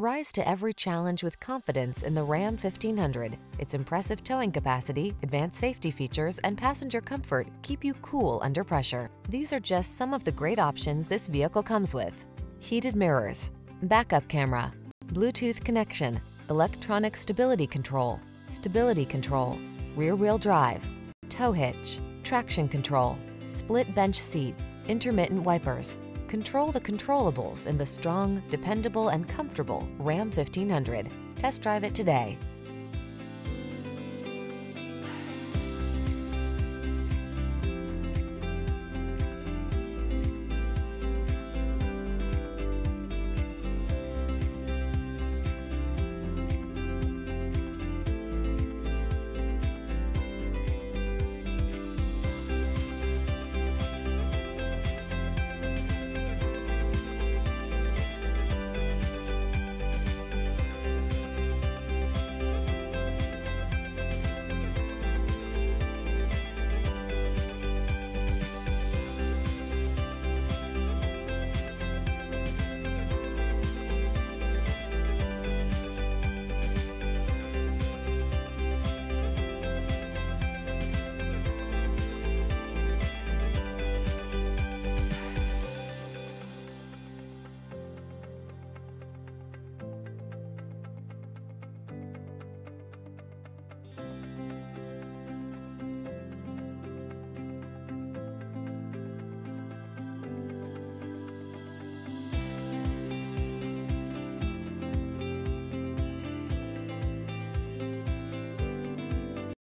Rise to every challenge with confidence in the Ram 1500. Its impressive towing capacity, advanced safety features, and passenger comfort keep you cool under pressure. These are just some of the great options this vehicle comes with: heated mirrors, backup camera, Bluetooth connection, electronic stability control, rear-wheel drive, tow hitch, traction control, split bench seat, intermittent wipers. Control the controllables in the strong, dependable, and comfortable Ram 1500. Test drive it today.